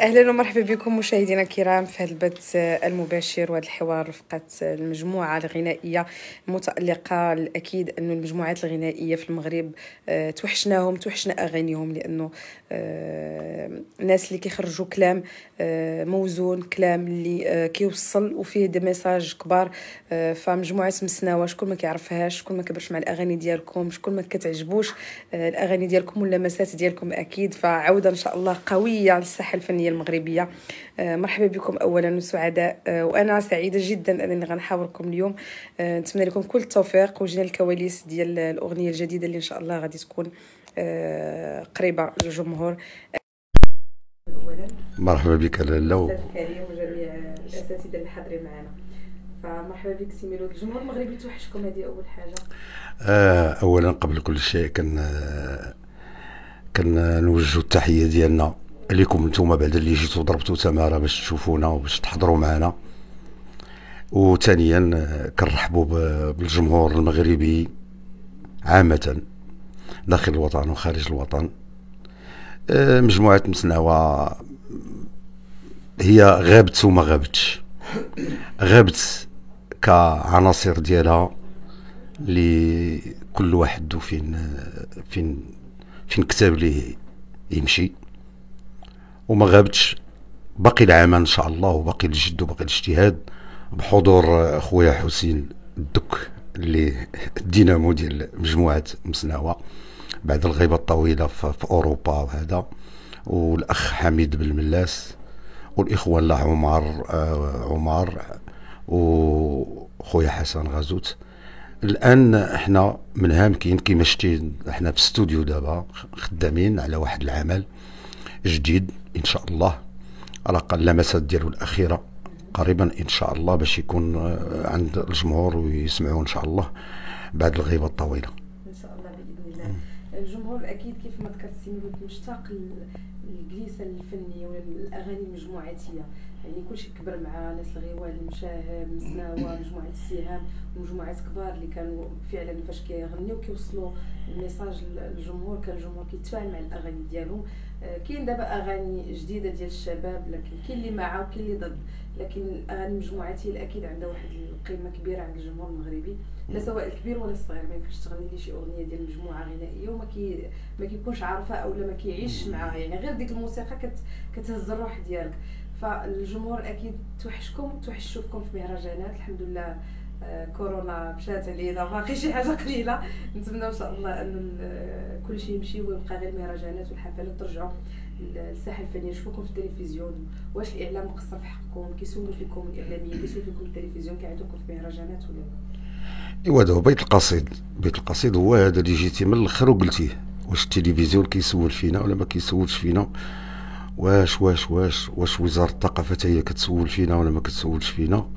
اهلا ومرحبا بكم مشاهدينا الكرام في هذا البث المباشر وهذا الحوار رفقه المجموعه الغنائيه المتالقه. الاكيد انه المجموعات الغنائيه في المغرب توحشناهم، توحشنا اغانيهم، لانه الناس اللي كيخرجوا كلام موزون، كلام اللي كيوصل وفيه دي ميساج كبار. فمجموعه مسناوة شكون ما كيعرفهاش، شكون ما كبرش مع الاغاني ديالكم، شكون ما كتعجبوش الاغاني ديالكم ولا مسات ديالكم اكيد. فعوده ان شاء الله قويه للساحه الفنيه المغربيه. مرحبا بكم اولا وسعداء، وانا سعيده جدا انني غنحاوركم اليوم. نتمنى لكم كل التوفيق، وجينا الكواليس ديال الاغنيه الجديده اللي ان شاء الله غادي تكون قريبه للجمهور. مرحبا بك لاله وكريم وجميع الاساتذه اللي حاضرين معنا. فمرحبا بك سي ميلود. الجمهور المغربي توحشكم، هذه اول حاجه. اولا قبل كل شيء كنوجهوا التحيه ديالنا ليكم نتوما بعد اللي جيتوا ضربتوا تماره باش تشوفونا وباش تحضروا معنا. وثانيا كنرحبوا بالجمهور المغربي عامه داخل الوطن وخارج الوطن. مجموعه مسناوة هي غابت وما غابتش، غابت كعناصر ديالها اللي كل واحد فين كتاب ليه يمشي، وما غابتش باقي العمل ان شاء الله، وباقي الجد وباقي الاجتهاد بحضور خويا حسين الدك اللي الدينامو ديال مجموعه مسناوة بعد الغيبه الطويله في اوروبا وهذا، والاخ حميد بن ملاس والاخوان لا عمر وخويا حسن غازوت. الان احنا من هامكين كيما شتي احنا في الاستوديو دابا خدامين على واحد العمل جديد ان شاء الله، راه اللمسات ديالو الاخيره قريبا ان شاء الله باش يكون عند الجمهور ويسمعوه ان شاء الله بعد الغيبه الطويله ان شاء الله باذن الله. الجمهور اكيد كيف ما ذكرت سي ميلود مشتاق للجلسه الفنيه والاغاني المجموعاتيه، يعني كلشي كبر مع ناس الغيوان، المشاهب، مسناوة، مجموعه السهام، ومجموعات كبار اللي كانوا فعلا فاش كيغنيو كيوصلوا الميساج للجمهور، كان الجمهور كيتفاعل مع الاغاني ديالهم. كاين دابا اغاني جديده ديال الشباب، لكن كاين اللي مع وكاين اللي ضد، لكن الاغاني المجموعاتيه الاكيد عندها واحد القيمه كبيره عند الجمهور المغربي، لا سواء الكبير ولا الصغير. ما يمكنش تغني لي شي اغنيه ديال مجموعه غنائيه وما كيكونش عارفه اولا ما كيعيش معها، يعني غير ديك الموسيقى كتهز الروح ديالك. فالجمهور اكيد توحشكم، توحش شوفكم في مهرجانات. الحمد لله كورونا مشات علينا، باقي شي حاجه قليله. نتمنى ان شاء الله ان كلشي يمشي ويبقى غير المهرجانات والحفلات، ترجعوا الساحه الفنيه، نشوفكم في التلفزيون. واش الاعلام مقصر في حقكم؟ كيسولوا فيكم الاعلاميين، كيسولوا فيكم التلفزيون، كيعيطوكم في مهرجانات ولا لا؟ ايوا هذا هو بيت القصيد، بيت القصيد هو هذا اللي جيتي من الاخر وقلتيه. واش التلفزيون كيسول فينا ولا ما كيسولش فينا؟ واش واش واش واش وزاره الثقافه هي كتسول فينا ولا ما كتسولش فينا؟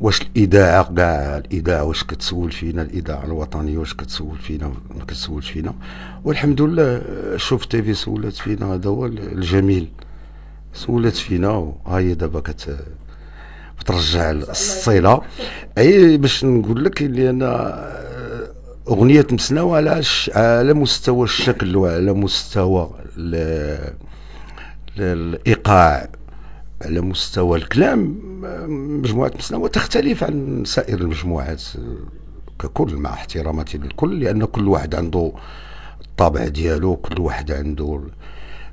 واش الاذاعه كاع الاذاعه واش كتسول فينا؟ الاذاعه الوطنيه واش كتسول فينا ما كتسولش فينا؟ والحمد لله شوف تيفي سولات فينا، هذا هو الجميل، سولات فينا وها هي دابا كترجع الصله. اي باش نقول لك اللي انا اغنيه مسناوة على مستوى الشكل وعلى مستوى الايقاع على مستوى الكلام مجموعة مسناوة تختلف عن سائر المجموعات ككل، مع احتراماتي للكل، لأن كل واحد عنده الطابع ديالو، كل واحد عنده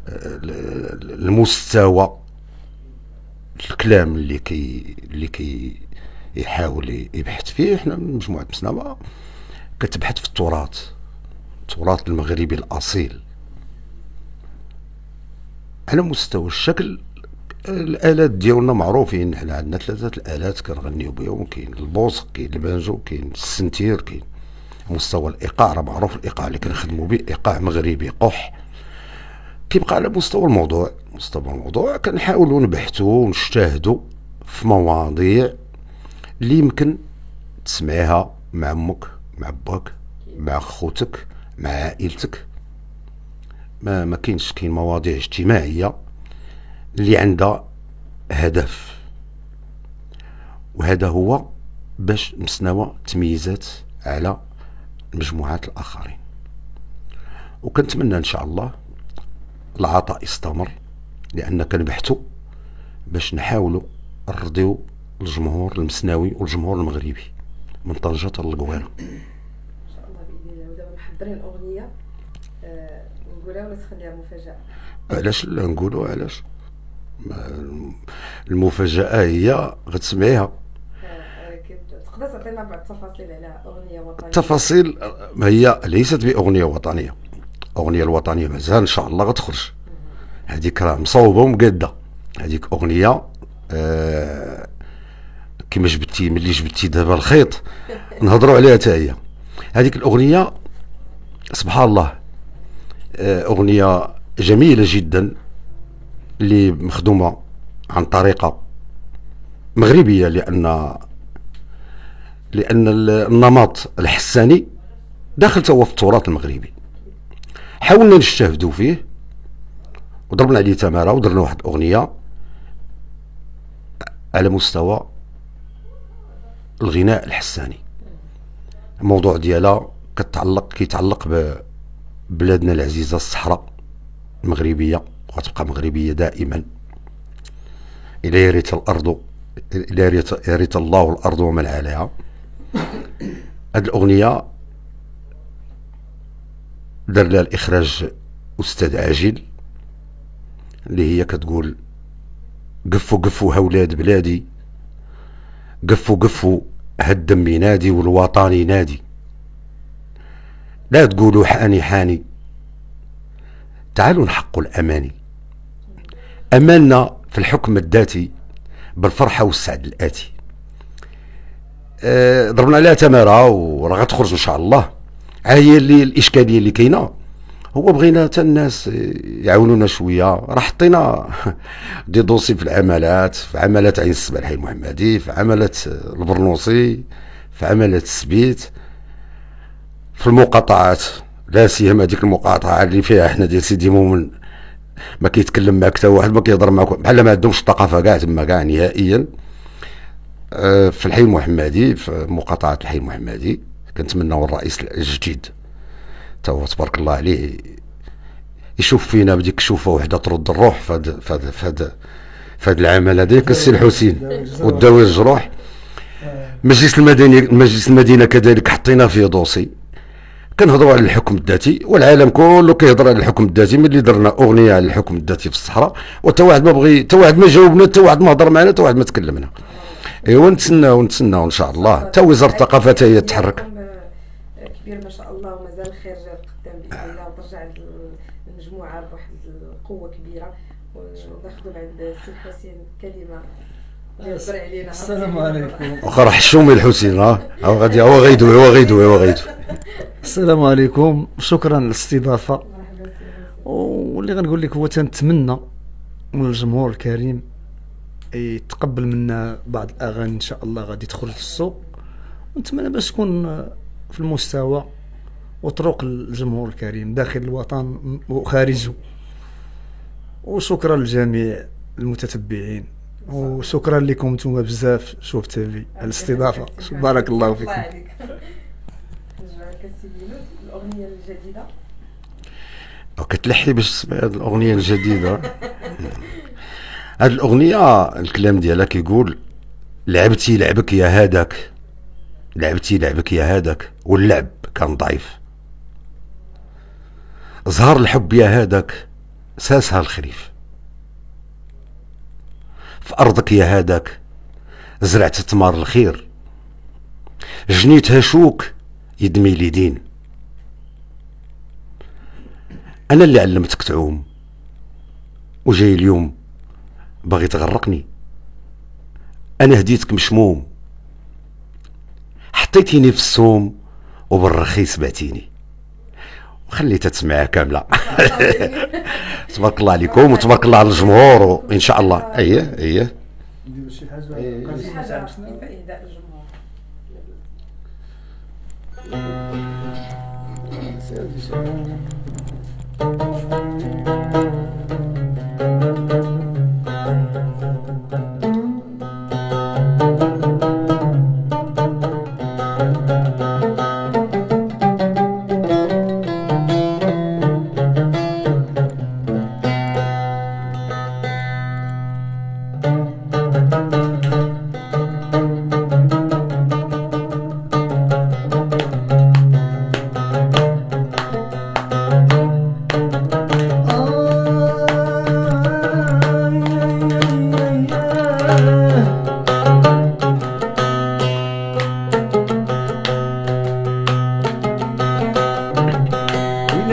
المستوى الكلام اللي كي يحاول يبحث فيه. احنا مجموعة مسناوة كتبحث في التراث المغربي الأصيل على مستوى الشكل. الالات ديالنا معروفين، حنا عندنا ثلاثه الالات كنغنيو بهم، كاين البوصق، كاين البانجو، كاين السنتير، كاين مستوى الايقاع راه معروف الايقاع اللي كنخدموا به، ايقاع مغربي قح. كيبقى على مستوى الموضوع، مستوى الموضوع كنحاولوا نبحثوا ونجتهدوا في مواضيع اللي يمكن تسمعيها مع امك، مع باك، مع خوتك، مع عائلتك. ما كاينش، كاين مواضيع اجتماعيه اللي عندها هدف، وهذا هو باش مسناوة تميزات على المجموعات الآخرين. وكنتمنى ان شاء الله العطاء يستمر، لان كنبحثوا باش نحاولوا نرضيو الجمهور المسناوي والجمهور المغربي من طنجة للغوانة. ان شاء الله باذن الله. ودابا محضرين اغنيه نقولها ولا تخليها مفاجاه؟ علاش لا نقولوا، علاش؟ المفاجاه هي غتسمعيها. تقدر تعطينا بعض التفاصيل على اغنيه وطنيه؟ التفاصيل هي ليست باغنيه وطنيه، الاغنيه الوطنيه مازال ان شاء الله غتخرج، هذيك راه مصوبه ومقاده، هذيك اغنيه كما جبتي ملي جبتي دابا الخيط نهضروا عليها حتى هي. هذيك الاغنيه سبحان الله اغنيه جميله جدا اللي مخدومه عن طريقه مغربيه، لان النمط الحساني داخل توا في التراث المغربي، حاولنا نجتهدوا فيه وضربنا عليه تماره ودرنا واحد الاغنيه على مستوى الغناء الحساني. الموضوع ديالها كيتعلق ببلادنا العزيزه الصحراء المغربيه، وغتبقى مغربيه دائما. الى يرث الارض، الى يرث الله الارض ومن عليها. هاد الاغنيه دار لها الاخراج استاذ عاجل، اللي هي كتقول قفوا قفوا هاولاد بلادي، قفوا قفوا هالدم ينادي والوطن ينادي، لا تقولوا حاني حاني، تعالوا نحقوا الاماني، اماننا في الحكم الذاتي بالفرحه والسعد الاتي. ضربنا عليها تماره وراه غتخرج ان شاء الله. هي اللي الاشكاليه اللي كاينه، هو بغينا حتى الناس يعاونونا شويه، راه حطينا دي دوسي في العملات، في عملات عين السباحي المحمدي، في عملات البرنوصي، في عملات السبيت، في المقاطعات، لا سيما هذيك المقاطعه اللي فيها حنا ديال سيدي مومن ما كيتكلم معك حتى واحد، ما كيهضر معك، بحال ما عندهمش الثقافه كاع تما كاع نهائيا. في الحي المحمدي، في مقاطعه الحي المحمدي، كنتمناو الرئيس الجديد تا هو تبارك الله عليه يشوف فينا بديك شوفه وحده ترد الروح فهاد العمل هذاك السي حسين وداوي الجروح. المجلس المدني، مجلس المدينه كذلك حطينا فيه دوسي، كنهضروا على الحكم الذاتي والعالم كله كيهضر على الحكم الذاتي. ملي درنا اغنيه على الحكم الذاتي في الصحراء وتا واحد ما بغي، تا واحد ما جاوبنا، تا واحد ما هضر معنا، تا واحد ما تكلمنا. ايوا نتسناو ان شاء الله تا وزاره الثقافه تا هي تتحرك. كبير ما شاء الله ومازال الخير قدام باذن الله، وترجع المجموعه بواحد القوه كبيره. وناخذ من عند السي حسين كلمه يهضر علينا. السلام عليكم. واخا راه حشومي الحسين، هو غادي، هو غيدوي. السلام عليكم، شكرا للاستضافه. واللي غنقول لك هو تنتمنى من الجمهور الكريم يتقبل منا بعض الاغاني ان شاء الله غادي تخرج في السوق، ونتمنى باش تكون في المستوى وطرق الجمهور الكريم داخل الوطن وخارجه. وشكرا لجميع المتتبعين، وشكرا لكم نتوما بزاف شوف تيفي على الاستضافه، بارك الله فيكم. الاغنيه الجديده كتلحي باش تسمعي هذه الاغنيه الجديده. هذه الاغنيه الكلام ديالها كيقول لعبتي لعبك يا هاداك، لعبتي لعبك يا هاداك واللعب كان ضعيف، زهر الحب يا هاداك ساسها الخريف، في أرضك يا هاداك زرعت ثمار الخير، جنيتها شوك يدمي لي دين، أنا اللي علمتك تعوم وجاي اليوم باغي تغرقني، أنا هديتك مشموم حطيتيني في السوم وبالرخيص بعتيني. وخليتها تسمعها كامله. تبارك الله عليكم وتبارك الله على الجمهور، وان شاء الله ايه نديروا شي حاجه اهداء للجمهور.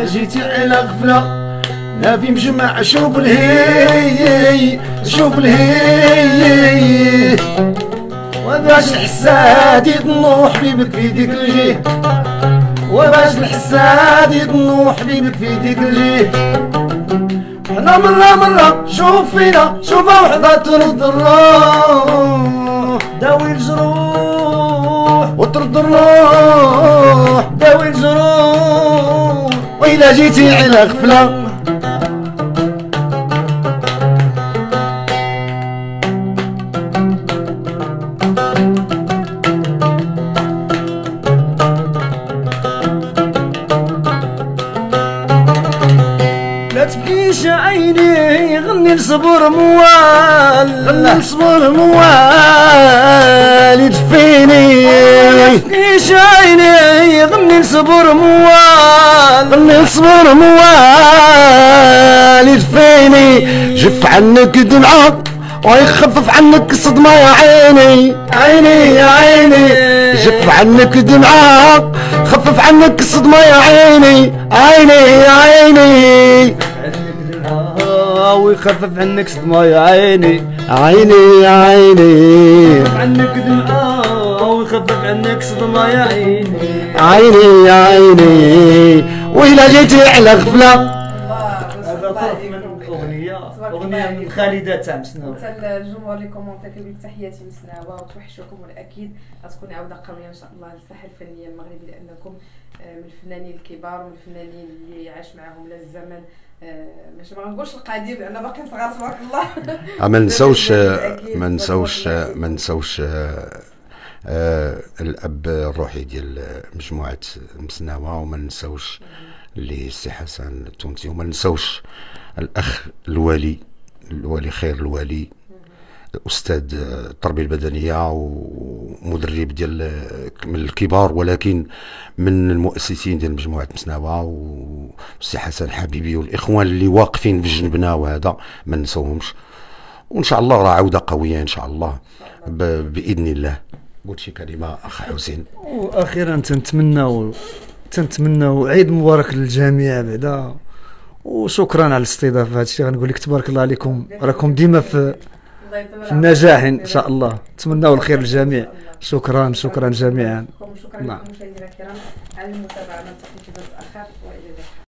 انا جيتي على غفله نافي مجمع شوب الهي شوب الهي وباش الحسادي تنوح حبيبك في ديك الجيه وباش الحسادي تنوح حبيبك في ديك الجيه حنا مرة مرة شوف فينا شوفها وحدة ترد الروح داوي الجروح وترد الروح داوي الجروح وإلا جيتي على غفلة صبر موال صبر موال يدفيني متبكيش عيني غني صبر موال غني صبر موال يدفيني جف عنك دمعة ويخفف عنك الصدمة يا عيني عيني يا عيني جف عنك دمعة خفف عنك الصدمة يا عيني عيني يا عيني ويخفف عنك صدمة يا عيني عيني يا عيني عنك دمعة ويخفف عنك صدمة يا عيني عيني يا عيني وإلا جيتي على غفلة أغنية من خالدة تاع مسناوة. حتى الجمهور اللي كومونتا كيقول لك تحياتي مسناوة وتوحشوكم والأكيد غتكوني عودة قوية إن شاء الله للساحة الفنية المغربية لأنكم من الفنانين الكبار ومن الفنانين اللي عاش معاهم لا الزمن باش ما غنقولش القديم لأن باقي صغار تبارك الله. ما نساوش الأب الروحي ديال مجموعة مسناوة وما نساوش اللي سي حسن التونسي وما نساوش الاخ الوالي خير الوالي الاستاذ التربيه البدنيه ومدرب ديال من الكبار ولكن من المؤسسين ديال مجموعه مسناوه والسي حسن حبيبي والاخوان اللي واقفين في جنبنا وهذا ما نساوهمش وان شاء الله راه عوده قويه ان شاء الله باذن الله. قلت شي كلمه اخ حسين؟ واخيرا تنتمناو عيد مبارك للجميع بعدا وشكرا على الاستضافه. هادشي غنقول لك تبارك الله عليكم راكم ديما في النجاح ان شاء الله. نتمناو الخير للجميع. شكرا شكرا جميعا. شكرا لكم مشاهدينا الكرام على المتابعه. نلتقي في فيديو اخر والى اللقاء.